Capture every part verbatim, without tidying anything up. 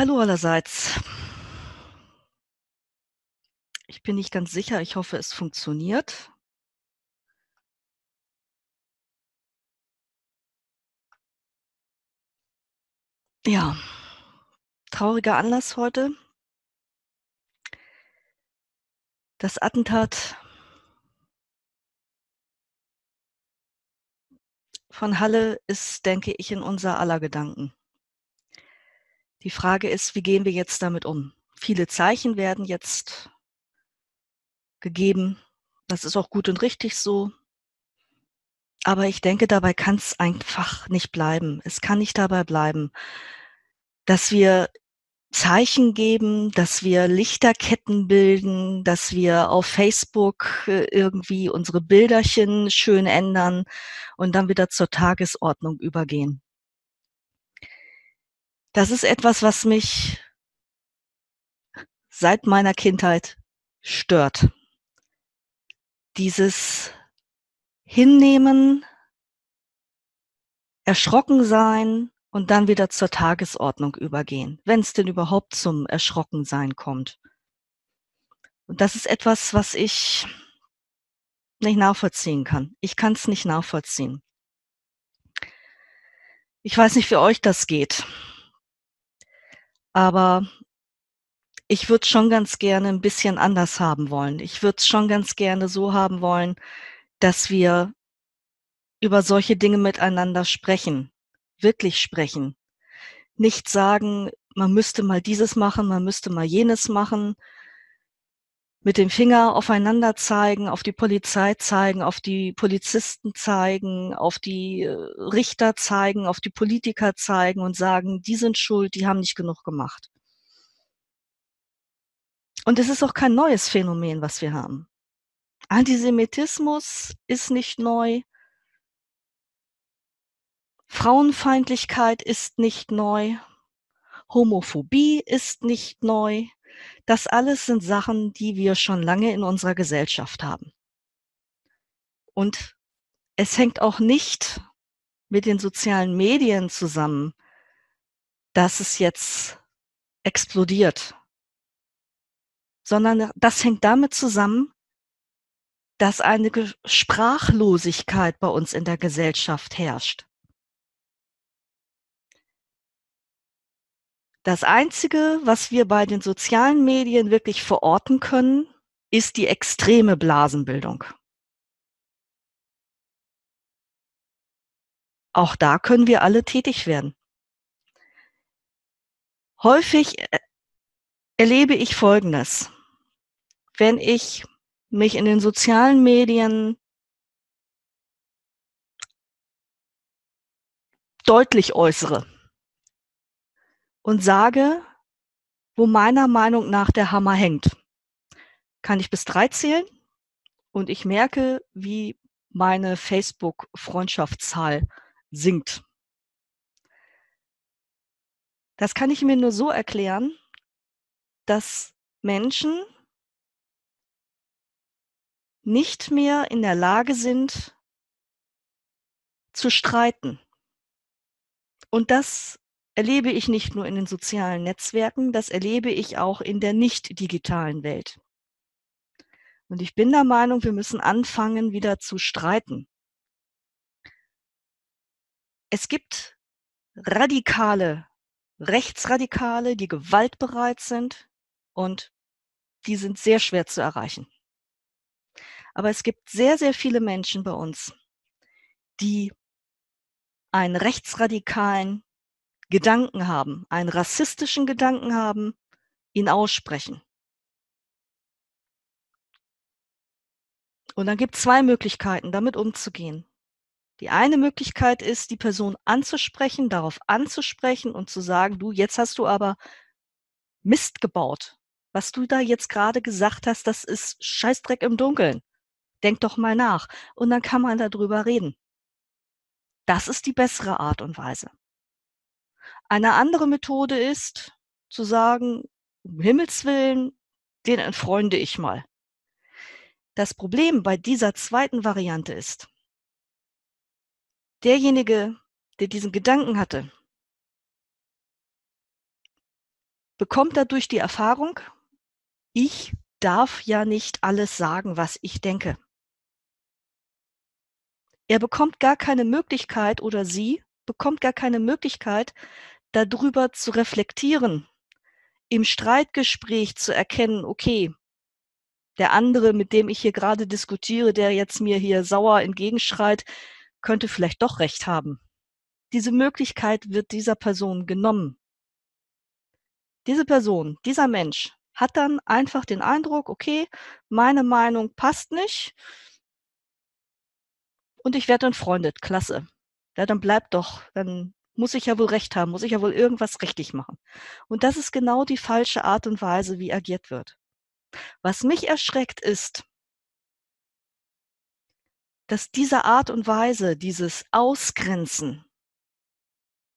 Hallo allerseits. Ich bin nicht ganz sicher. Ich hoffe, es funktioniert. Ja, trauriger Anlass heute. Das Attentat von Halle ist, denke ich, in unser aller Gedanken. Die Frage ist, wie gehen wir jetzt damit um? Viele Zeichen werden jetzt gegeben. Das ist auch gut und richtig so. Aber ich denke, dabei kann es einfach nicht bleiben. Es kann nicht dabei bleiben, dass wir Zeichen geben, dass wir Lichterketten bilden, dass wir auf Facebook irgendwie unsere Bilderchen schön ändern und dann wieder zur Tagesordnung übergehen. Das ist etwas, was mich seit meiner Kindheit stört. Dieses Hinnehmen, erschrocken sein und dann wieder zur Tagesordnung übergehen, wenn es denn überhaupt zum Erschrockensein kommt. Und das ist etwas, was ich nicht nachvollziehen kann. Ich kann es nicht nachvollziehen. Ich weiß nicht, wie euch das geht. Aber ich würde es schon ganz gerne ein bisschen anders haben wollen. Ich würde es schon ganz gerne so haben wollen, dass wir über solche Dinge miteinander sprechen, wirklich sprechen. Nicht sagen, man müsste mal dieses machen, man müsste mal jenes machen, mit dem Finger aufeinander zeigen, auf die Polizei zeigen, auf die Polizisten zeigen, auf die Richter zeigen, auf die Politiker zeigen und sagen, die sind schuld, die haben nicht genug gemacht. Und es ist auch kein neues Phänomen, was wir haben. Antisemitismus ist nicht neu. Frauenfeindlichkeit ist nicht neu. Homophobie ist nicht neu. Das alles sind Sachen, die wir schon lange in unserer Gesellschaft haben. Und es hängt auch nicht mit den sozialen Medien zusammen, dass es jetzt explodiert, sondern das hängt damit zusammen, dass eine Sprachlosigkeit bei uns in der Gesellschaft herrscht. Das Einzige, was wir bei den sozialen Medien wirklich verorten können, ist die extreme Blasenbildung. Auch da können wir alle tätig werden. Häufig erlebe ich Folgendes. Wenn ich mich in den sozialen Medien deutlich äußere, und sage, wo meiner Meinung nach der Hammer hängt. Kann ich bis drei zählen und ich merke, wie meine Facebook-Freundschaftszahl sinkt. Das kann ich mir nur so erklären, dass Menschen nicht mehr in der Lage sind, zu streiten. Und das erlebe ich nicht nur in den sozialen Netzwerken, das erlebe ich auch in der nicht-digitalen Welt. Und ich bin der Meinung, wir müssen anfangen, wieder zu streiten. Es gibt Radikale, Rechtsradikale, die gewaltbereit sind und die sind sehr schwer zu erreichen. Aber es gibt sehr, sehr viele Menschen bei uns, die einen rechtsradikalen Gedanken haben, einen rassistischen Gedanken haben, ihn aussprechen. Und dann gibt es zwei Möglichkeiten, damit umzugehen. Die eine Möglichkeit ist, die Person anzusprechen, darauf anzusprechen und zu sagen, du, jetzt hast du aber Mist gebaut. Was du da jetzt gerade gesagt hast, das ist Scheißdreck im Dunkeln. Denk doch mal nach. Und dann kann man darüber reden. Das ist die bessere Art und Weise. Eine andere Methode ist, zu sagen, um Himmels Willen, den entfreunde ich mal. Das Problem bei dieser zweiten Variante ist, derjenige, der diesen Gedanken hatte, bekommt dadurch die Erfahrung, ich darf ja nicht alles sagen, was ich denke. Er bekommt gar keine Möglichkeit oder sie bekommt gar keine Möglichkeit, darüber zu reflektieren, im Streitgespräch zu erkennen, okay, der andere, mit dem ich hier gerade diskutiere, der jetzt mir hier sauer entgegenschreit, könnte vielleicht doch recht haben. Diese Möglichkeit wird dieser Person genommen. Diese Person, dieser Mensch hat dann einfach den Eindruck, okay, meine Meinung passt nicht und ich werde entfreundet, klasse. Ja, dann bleibt doch, dann muss ich ja wohl recht haben, muss ich ja wohl irgendwas richtig machen. Und das ist genau die falsche Art und Weise, wie agiert wird. Was mich erschreckt ist, dass diese Art und Weise, dieses Ausgrenzen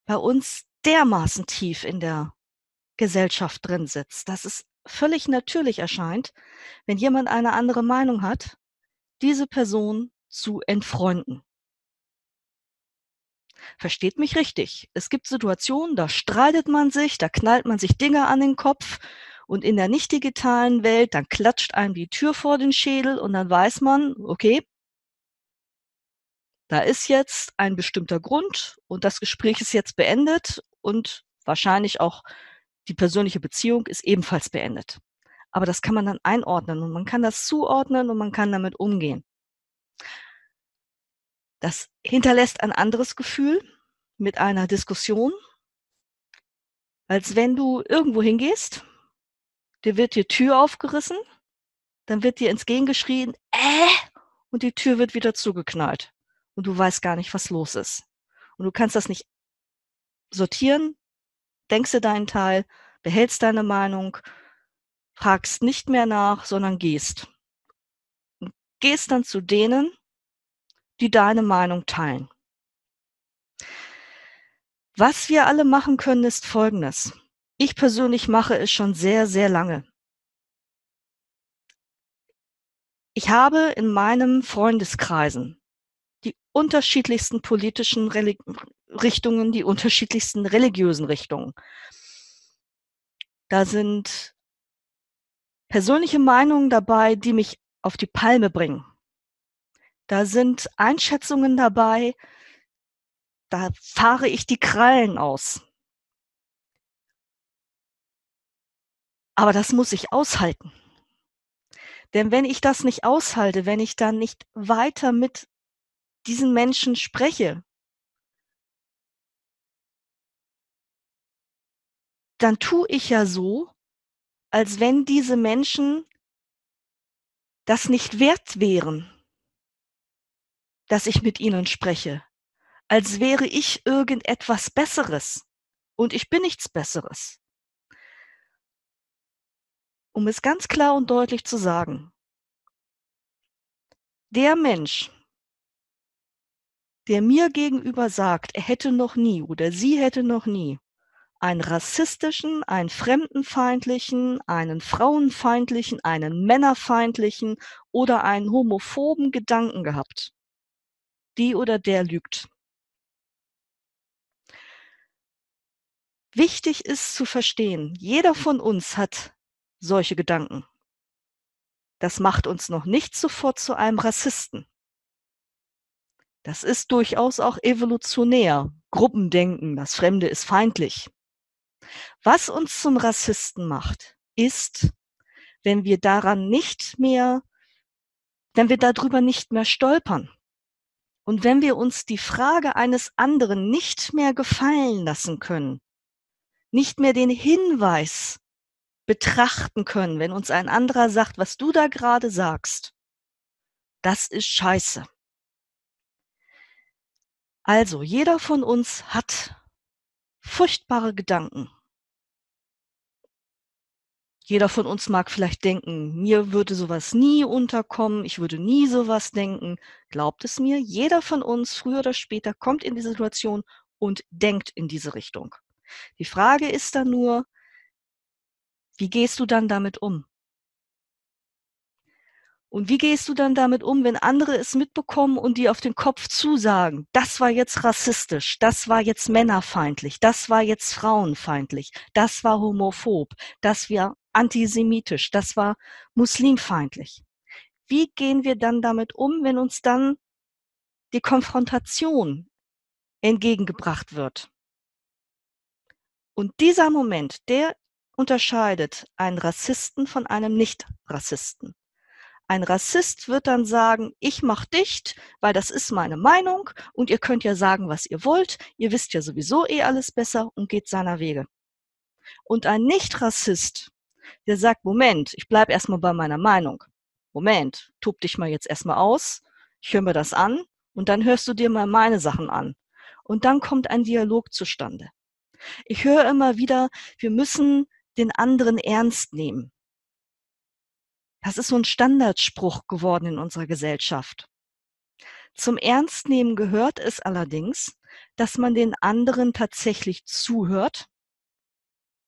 bei uns dermaßen tief in der Gesellschaft drin sitzt, dass es völlig natürlich erscheint, wenn jemand eine andere Meinung hat, diese Person zu entfreunden. Versteht mich richtig. Es gibt Situationen, da streitet man sich, da knallt man sich Dinge an den Kopf und in der nicht digitalen Welt, dann klatscht einem die Tür vor den Schädel und dann weiß man, okay, da ist jetzt ein bestimmter Grund und das Gespräch ist jetzt beendet und wahrscheinlich auch die persönliche Beziehung ist ebenfalls beendet. Aber das kann man dann einordnen und man kann das zuordnen und man kann damit umgehen. Das hinterlässt ein anderes Gefühl mit einer Diskussion, als wenn du irgendwo hingehst, dir wird die Tür aufgerissen, dann wird dir ins Gehen geschrien, äh, und die Tür wird wieder zugeknallt. Und du weißt gar nicht, was los ist. Und du kannst das nicht sortieren, denkst dir deinen Teil, behältst deine Meinung, fragst nicht mehr nach, sondern gehst. Und gehst dann zu denen, die deine Meinung teilen. Was wir alle machen können, ist Folgendes. Ich persönlich mache es schon sehr, sehr lange. Ich habe in meinem Freundeskreisen die unterschiedlichsten politischen Reli- Richtungen, die unterschiedlichsten religiösen Richtungen. Da sind persönliche Meinungen dabei, die mich auf die Palme bringen. Da sind Einschätzungen dabei, da fahre ich die Krallen aus. Aber das muss ich aushalten. Denn wenn ich das nicht aushalte, wenn ich dann nicht weiter mit diesen Menschen spreche, dann tue ich ja so, als wenn diese Menschen das nicht wert wären, dass ich mit ihnen spreche, als wäre ich irgendetwas Besseres und ich bin nichts Besseres. Um es ganz klar und deutlich zu sagen, der Mensch, der mir gegenüber sagt, er hätte noch nie oder sie hätte noch nie einen rassistischen, einen fremdenfeindlichen, einen frauenfeindlichen, einen männerfeindlichen oder einen homophoben Gedanken gehabt, die oder der lügt. Wichtig ist zu verstehen, jeder von uns hat solche Gedanken. Das macht uns noch nicht sofort zu einem Rassisten. Das ist durchaus auch evolutionär. Gruppendenken, das Fremde ist feindlich. Was uns zum Rassisten macht, ist, wenn wir daran nicht mehr, wenn wir darüber nicht mehr stolpern. Und wenn wir uns die Frage eines anderen nicht mehr gefallen lassen können, nicht mehr den Hinweis betrachten können, wenn uns ein anderer sagt, was du da gerade sagst, das ist scheiße. Also, jeder von uns hat furchtbare Gedanken. Jeder von uns mag vielleicht denken, mir würde sowas nie unterkommen, ich würde nie sowas denken. Glaubt es mir, jeder von uns früher oder später kommt in die Situation und denkt in diese Richtung. Die Frage ist dann nur, wie gehst du dann damit um? Und wie gehst du dann damit um, wenn andere es mitbekommen und die auf den Kopf zusagen, das war jetzt rassistisch, das war jetzt männerfeindlich, das war jetzt frauenfeindlich, das war homophob, das war antisemitisch, das war muslimfeindlich. Wie gehen wir dann damit um, wenn uns dann die Konfrontation entgegengebracht wird? Und dieser Moment, der unterscheidet einen Rassisten von einem Nicht-Rassisten. Ein Rassist wird dann sagen, ich mache dicht, weil das ist meine Meinung und ihr könnt ja sagen, was ihr wollt. Ihr wisst ja sowieso eh alles besser und geht seiner Wege. Und ein Nicht-Rassist, der sagt, Moment, ich bleibe erstmal bei meiner Meinung. Moment, tob dich mal jetzt erstmal aus, ich höre mir das an und dann hörst du dir mal meine Sachen an. Und dann kommt ein Dialog zustande. Ich höre immer wieder, wir müssen den anderen ernst nehmen. Das ist so ein Standardspruch geworden in unserer Gesellschaft. Zum Ernstnehmen gehört es allerdings, dass man den anderen tatsächlich zuhört.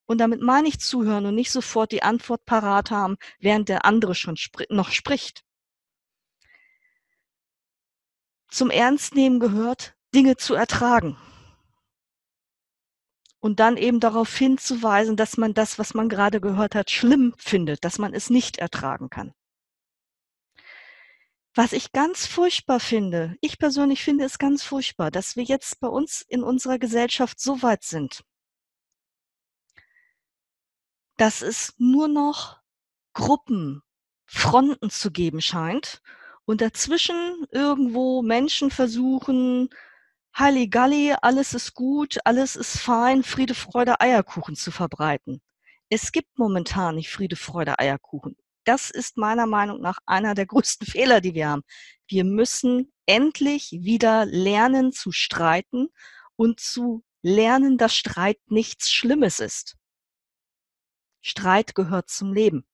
Und damit meine ich zuhören und nicht sofort die Antwort parat haben, während der andere schon spri- noch spricht. Zum Ernstnehmen gehört, Dinge zu ertragen. Und dann eben darauf hinzuweisen, dass man das, was man gerade gehört hat, schlimm findet, dass man es nicht ertragen kann. Was ich ganz furchtbar finde, ich persönlich finde es ganz furchtbar, dass wir jetzt bei uns in unserer Gesellschaft so weit sind, dass es nur noch Gruppen, Fronten zu geben scheint und dazwischen irgendwo Menschen versuchen, Halligalli, alles ist gut, alles ist fein, Friede, Freude, Eierkuchen zu verbreiten. Es gibt momentan nicht Friede, Freude, Eierkuchen. Das ist meiner Meinung nach einer der größten Fehler, die wir haben. Wir müssen endlich wieder lernen zu streiten und zu lernen, dass Streit nichts Schlimmes ist. Streit gehört zum Leben.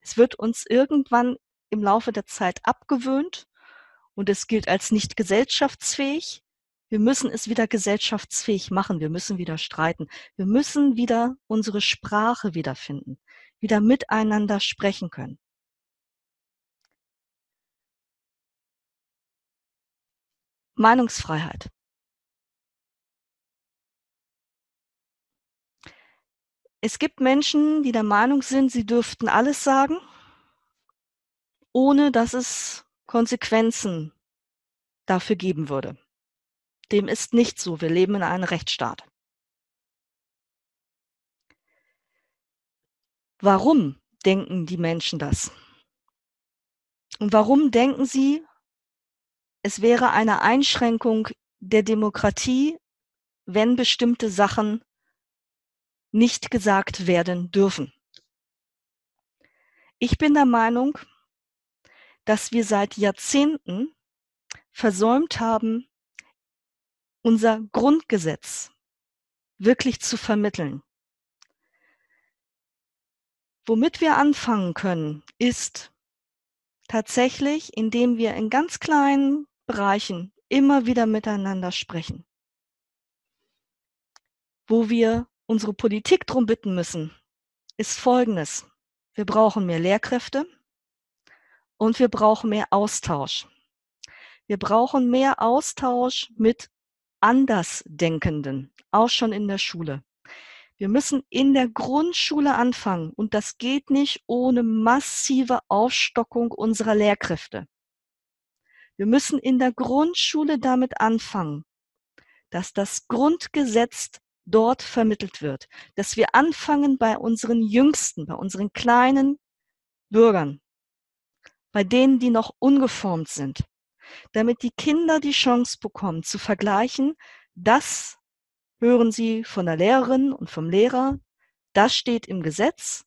Es wird uns irgendwann im Laufe der Zeit abgewöhnt und es gilt als nicht gesellschaftsfähig. Wir müssen es wieder gesellschaftsfähig machen. Wir müssen wieder streiten. Wir müssen wieder unsere Sprache wiederfinden, wieder miteinander sprechen können. Meinungsfreiheit. Es gibt Menschen, die der Meinung sind, sie dürften alles sagen, ohne dass es Konsequenzen dafür geben würde. Dem ist nicht so. Wir leben in einem Rechtsstaat. Warum denken die Menschen das? Und warum denken sie, es wäre eine Einschränkung der Demokratie, wenn bestimmte Sachen nicht gesagt werden dürfen? Ich bin der Meinung, dass wir seit Jahrzehnten versäumt haben, unser Grundgesetz wirklich zu vermitteln. Womit wir anfangen können, ist tatsächlich, indem wir in ganz kleinen Bereichen immer wieder miteinander sprechen, wo wir unsere Politik darum bitten müssen, ist Folgendes. Wir brauchen mehr Lehrkräfte und wir brauchen mehr Austausch. Wir brauchen mehr Austausch mit Andersdenkenden, auch schon in der Schule. Wir müssen in der Grundschule anfangen und das geht nicht ohne massive Aufstockung unserer Lehrkräfte. Wir müssen in der Grundschule damit anfangen, dass das Grundgesetz dort vermittelt wird, dass wir anfangen bei unseren Jüngsten, bei unseren kleinen Bürgern, bei denen, die noch ungeformt sind, damit die Kinder die Chance bekommen, zu vergleichen, das hören sie von der Lehrerin und vom Lehrer, das steht im Gesetz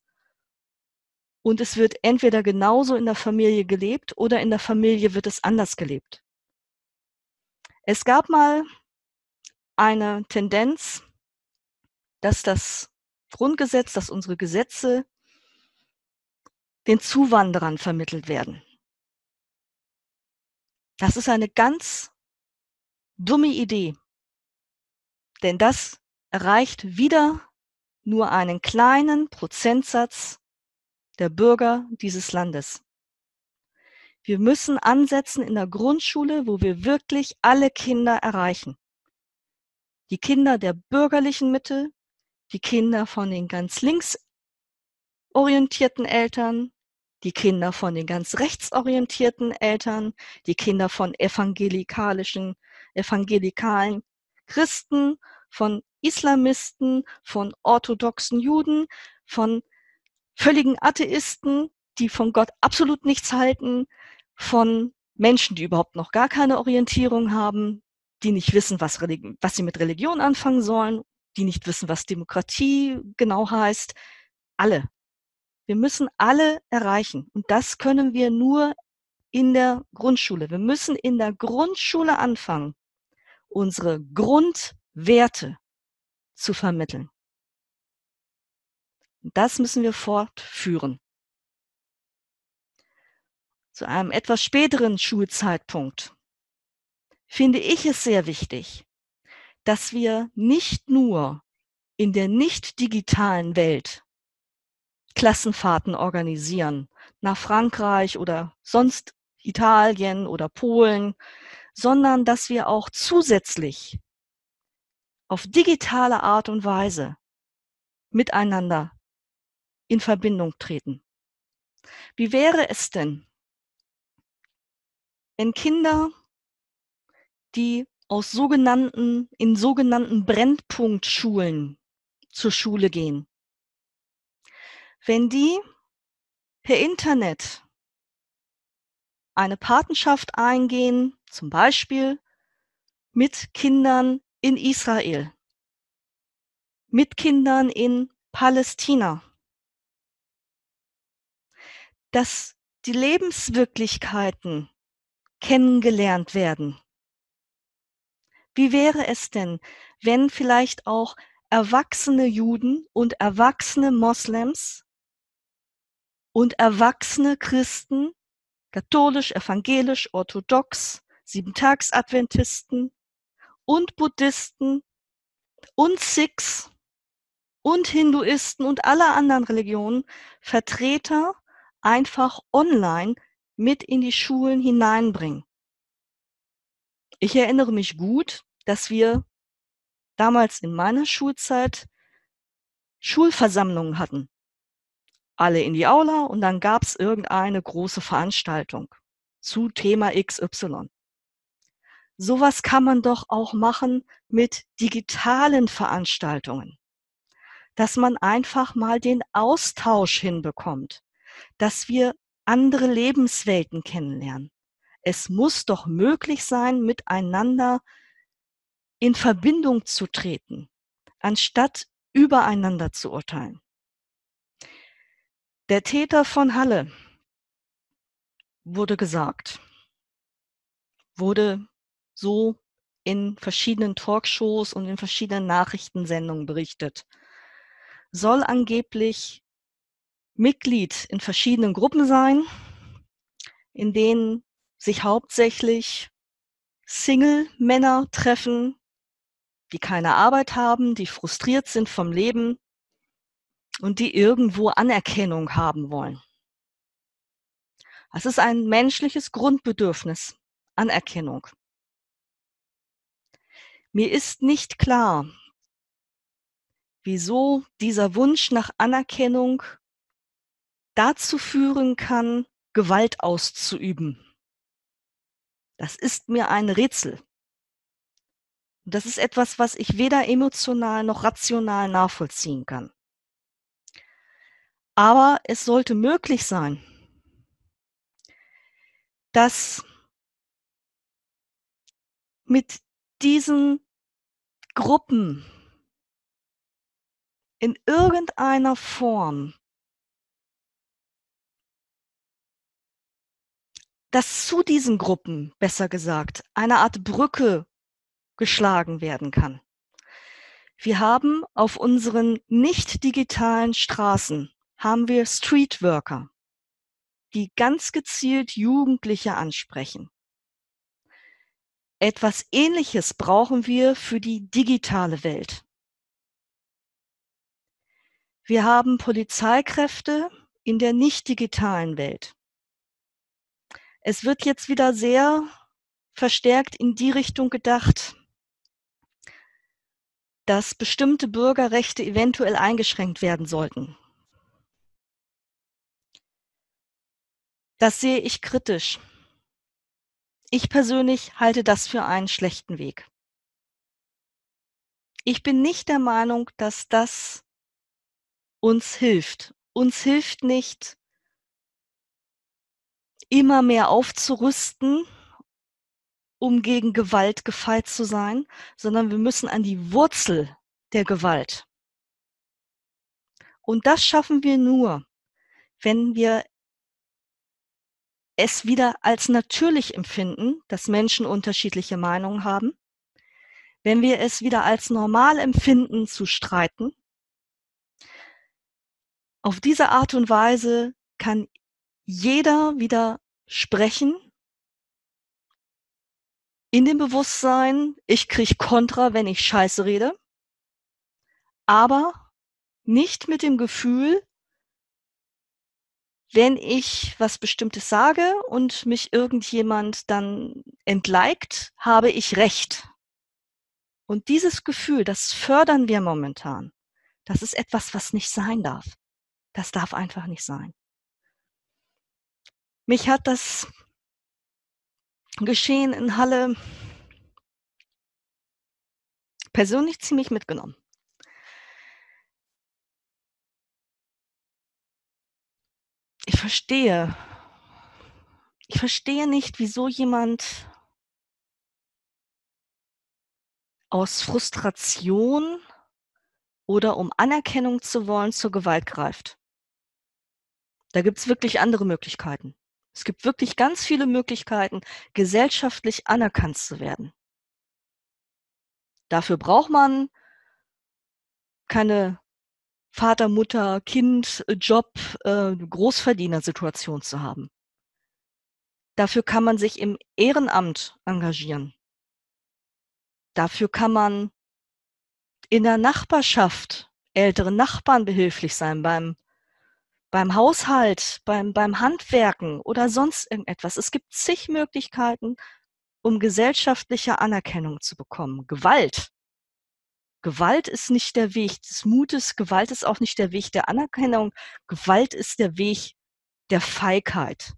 und es wird entweder genauso in der Familie gelebt oder in der Familie wird es anders gelebt. Es gab mal eine Tendenz, dass das Grundgesetz, dass unsere Gesetze den Zuwanderern vermittelt werden. Das ist eine ganz dumme Idee, denn das erreicht wieder nur einen kleinen Prozentsatz der Bürger dieses Landes. Wir müssen ansetzen in der Grundschule, wo wir wirklich alle Kinder erreichen. Die Kinder der bürgerlichen Mitte, die Kinder von den ganz links orientierten Eltern, die Kinder von den ganz rechtsorientierten Eltern, die Kinder von evangelikalischen, evangelikalen Christen, von Islamisten, von orthodoxen Juden, von völligen Atheisten, die von Gott absolut nichts halten, von Menschen, die überhaupt noch gar keine Orientierung haben, die nicht wissen, was, Religi- was sie mit Religion anfangen sollen, die nicht wissen, was Demokratie genau heißt. Alle. Wir müssen alle erreichen. Und das können wir nur in der Grundschule. Wir müssen in der Grundschule anfangen, unsere Grundwerte zu vermitteln. Und das müssen wir fortführen. Zu einem etwas späteren Schulzeitpunkt finde ich es sehr wichtig, dass wir nicht nur in der nicht digitalen Welt Klassenfahrten organisieren, nach Frankreich oder sonst Italien oder Polen, sondern dass wir auch zusätzlich auf digitale Art und Weise miteinander in Verbindung treten. Wie wäre es denn, wenn Kinder, die aus sogenannten, in sogenannten Brennpunktschulen zur Schule gehen, wenn die per Internet eine Patenschaft eingehen, zum Beispiel mit Kindern in Israel, mit Kindern in Palästina, dass die Lebenswirklichkeiten kennengelernt werden. Wie wäre es denn, wenn vielleicht auch erwachsene Juden und erwachsene Moslems und erwachsene Christen, katholisch, evangelisch, orthodox, Siebentagsadventisten und Buddhisten und Sikhs und Hinduisten und aller anderen Religionen Vertreter einfach online mit in die Schulen hineinbringen. Ich erinnere mich gut, dass wir damals in meiner Schulzeit Schulversammlungen hatten. Alle in die Aula und dann gab es irgendeine große Veranstaltung zu Thema X Y. Sowas kann man doch auch machen mit digitalen Veranstaltungen, dass man einfach mal den Austausch hinbekommt, dass wir andere Lebenswelten kennenlernen. Es muss doch möglich sein, miteinander in Verbindung zu treten, anstatt übereinander zu urteilen. Der Täter von Halle wurde gesagt, wurde so in verschiedenen Talkshows und in verschiedenen Nachrichtensendungen berichtet, soll angeblich Mitglied in verschiedenen Gruppen sein, in denen sich hauptsächlich Single-Männer treffen, die keine Arbeit haben, die frustriert sind vom Leben und die irgendwo Anerkennung haben wollen. Das ist ein menschliches Grundbedürfnis, Anerkennung. Mir ist nicht klar, wieso dieser Wunsch nach Anerkennung dazu führen kann, Gewalt auszuüben. Das ist mir ein Rätsel. Das ist etwas, was ich weder emotional noch rational nachvollziehen kann. Aber es sollte möglich sein, dass mit diesen Gruppen in irgendeiner Form dass zu diesen Gruppen, besser gesagt, eine Art Brücke geschlagen werden kann. Wir haben auf unseren nicht digitalen Straßen haben wir Streetworker, die ganz gezielt Jugendliche ansprechen. Etwas Ähnliches brauchen wir für die digitale Welt. Wir haben Polizeikräfte in der nicht digitalen Welt. Es wird jetzt wieder sehr verstärkt in die Richtung gedacht, dass bestimmte Bürgerrechte eventuell eingeschränkt werden sollten. Das sehe ich kritisch. Ich persönlich halte das für einen schlechten Weg. Ich bin nicht der Meinung, dass das uns hilft. Uns hilft nicht, immer mehr aufzurüsten, um gegen Gewalt gefeit zu sein, sondern wir müssen an die Wurzel der Gewalt. Und das schaffen wir nur, wenn wir es wieder als natürlich empfinden, dass Menschen unterschiedliche Meinungen haben, wenn wir es wieder als normal empfinden, zu streiten. Auf diese Art und Weise kann jeder wieder sprechen, in dem Bewusstsein, ich kriege Kontra, wenn ich Scheiße rede, aber nicht mit dem Gefühl, wenn ich was Bestimmtes sage und mich irgendjemand dann entliked, habe ich Recht. Und dieses Gefühl, das fördern wir momentan. Das ist etwas, was nicht sein darf. Das darf einfach nicht sein. Mich hat das Geschehen in Halle persönlich ziemlich mitgenommen. Ich verstehe. Ich verstehe nicht, wieso jemand aus Frustration oder um Anerkennung zu wollen zur Gewalt greift. Da gibt es wirklich andere Möglichkeiten. Es gibt wirklich ganz viele Möglichkeiten, gesellschaftlich anerkannt zu werden. Dafür braucht man keine Vater, Mutter, Kind, Job, äh, Großverdiener-Situation zu haben. Dafür kann man sich im Ehrenamt engagieren. Dafür kann man in der Nachbarschaft älteren Nachbarn behilflich sein, beim, beim Haushalt, beim, beim Handwerken oder sonst irgendetwas. Es gibt zig Möglichkeiten, um gesellschaftliche Anerkennung zu bekommen. Gewalt. Gewalt ist nicht der Weg des Mutes, Gewalt ist auch nicht der Weg der Anerkennung, Gewalt ist der Weg der Feigheit.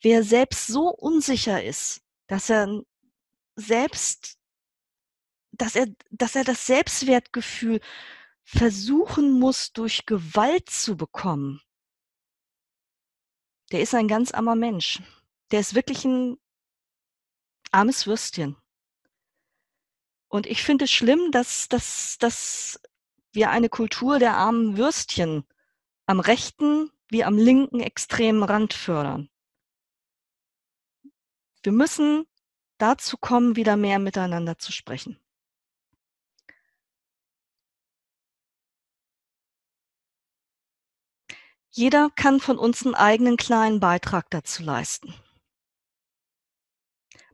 Wer selbst so unsicher ist, dass er selbst, dass er, dass er das Selbstwertgefühl versuchen muss, durch Gewalt zu bekommen, der ist ein ganz armer Mensch. Der ist wirklich ein armes Würstchen. Und ich finde es schlimm, dass, dass, dass wir eine Kultur der armen Würstchen am rechten wie am linken extremen Rand fördern. Wir müssen dazu kommen, wieder mehr miteinander zu sprechen. Jeder kann von uns einen eigenen kleinen Beitrag dazu leisten.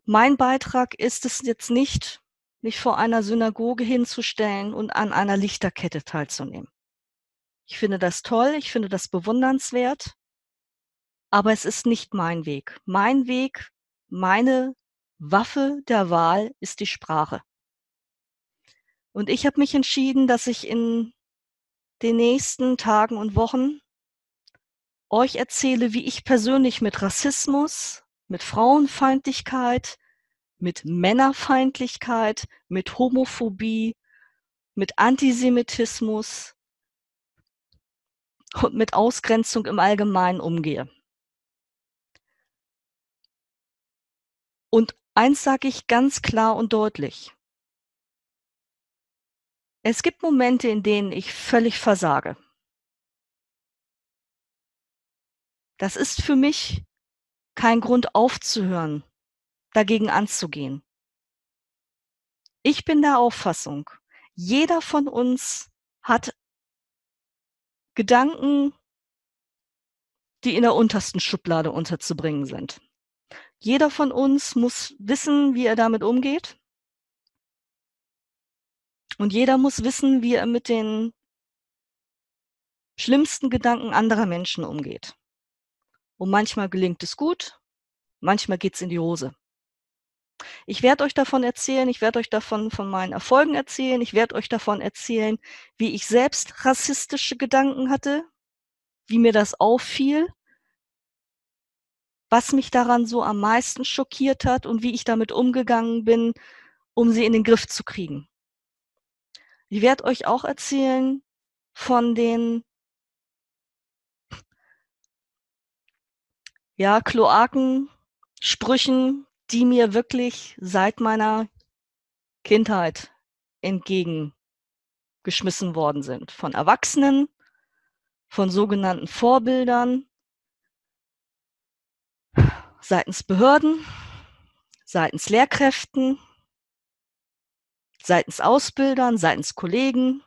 Mein Beitrag ist es jetzt nicht, mich vor einer Synagoge hinzustellen und an einer Lichterkette teilzunehmen. Ich finde das toll, ich finde das bewundernswert, aber es ist nicht mein Weg. Mein Weg, meine Waffe der Wahl ist die Sprache. Und ich habe mich entschieden, dass ich in den nächsten Tagen und Wochen euch erzähle, wie ich persönlich mit Rassismus, mit Frauenfeindlichkeit, mit Männerfeindlichkeit, mit Homophobie, mit Antisemitismus und mit Ausgrenzung im Allgemeinen umgehe. Und eins sage ich ganz klar und deutlich. Es gibt Momente, in denen ich völlig versage. Das ist für mich kein Grund aufzuhören, dagegen anzugehen. Ich bin der Auffassung, jeder von uns hat Gedanken, die in der untersten Schublade unterzubringen sind. Jeder von uns muss wissen, wie er damit umgeht. Und jeder muss wissen, wie er mit den schlimmsten Gedanken anderer Menschen umgeht. Und manchmal gelingt es gut Manchmal geht es in die Hose. Ich werde euch davon erzählen, ich werde euch davon von meinen Erfolgen erzählen, ich werde euch davon erzählen, wie ich selbst rassistische Gedanken hatte, wie mir das auffiel, was mich daran so am meisten schockiert hat und wie ich damit umgegangen bin, um sie in den Griff zu kriegen. Ich werde euch auch erzählen von den ja, Kloaken, Sprüchen, die mir wirklich seit meiner Kindheit entgegengeschmissen worden sind. Von Erwachsenen, von sogenannten Vorbildern, seitens Behörden, seitens Lehrkräften, seitens Ausbildern, seitens Kollegen,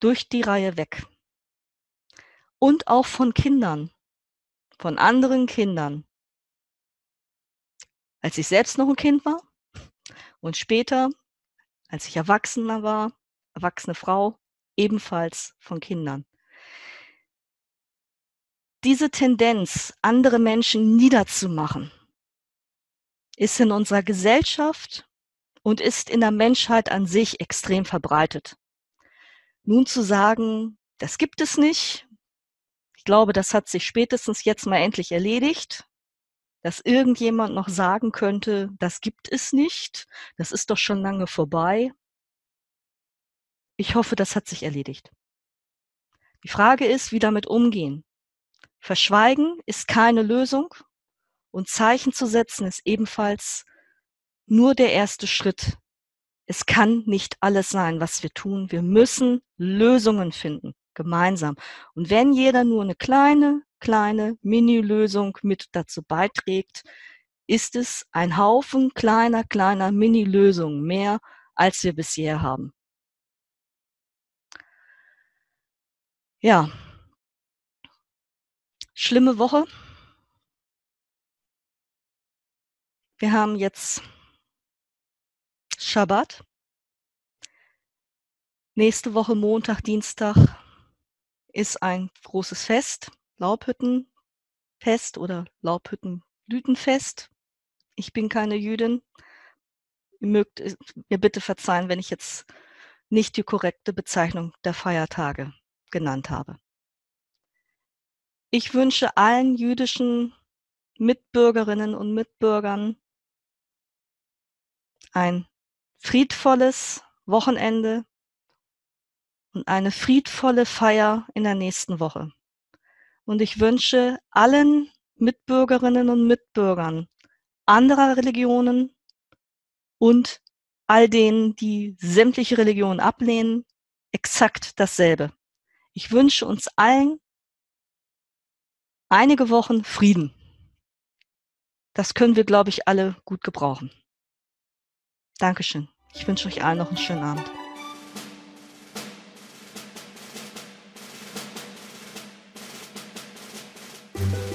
durch die Reihe weg. Und auch von Kindern, von anderen Kindern. Als ich selbst noch ein Kind war und später, als ich Erwachsener war, erwachsene Frau, ebenfalls von Kindern. Diese Tendenz, andere Menschen niederzumachen, ist in unserer Gesellschaft und ist in der Menschheit an sich extrem verbreitet. Nun zu sagen, das gibt es nicht, ich glaube, das hat sich spätestens jetzt mal endlich erledigt, dass irgendjemand noch sagen könnte, das gibt es nicht, das ist doch schon lange vorbei. Ich hoffe, das hat sich erledigt. Die Frage ist, wie damit umgehen. Verschweigen ist keine Lösung und Zeichen zu setzen ist ebenfalls nur der erste Schritt. Es kann nicht alles sein, was wir tun. Wir müssen Lösungen finden, gemeinsam. Und wenn jeder nur eine kleine, kleine Mini-Lösung mit dazu beiträgt, ist es ein Haufen kleiner, kleiner Mini-Lösungen mehr, als wir bisher haben. Ja, schlimme Woche. Wir haben jetzt Schabbat. Nächste Woche Montag, Dienstag ist ein großes Fest. Laubhüttenfest oder Laubhüttenblütenfest. Ich bin keine Jüdin. Ihr mögt mir bitte verzeihen, wenn ich jetzt nicht die korrekte Bezeichnung der Feiertage genannt habe. Ich wünsche allen jüdischen Mitbürgerinnen und Mitbürgern ein friedvolles Wochenende und eine friedvolle Feier in der nächsten Woche. Und ich wünsche allen Mitbürgerinnen und Mitbürgern anderer Religionen und all denen, die sämtliche Religionen ablehnen, exakt dasselbe. Ich wünsche uns allen einige Wochen Frieden. Das können wir, glaube ich, alle gut gebrauchen. Dankeschön. Ich wünsche euch allen noch einen schönen Abend. Thank you.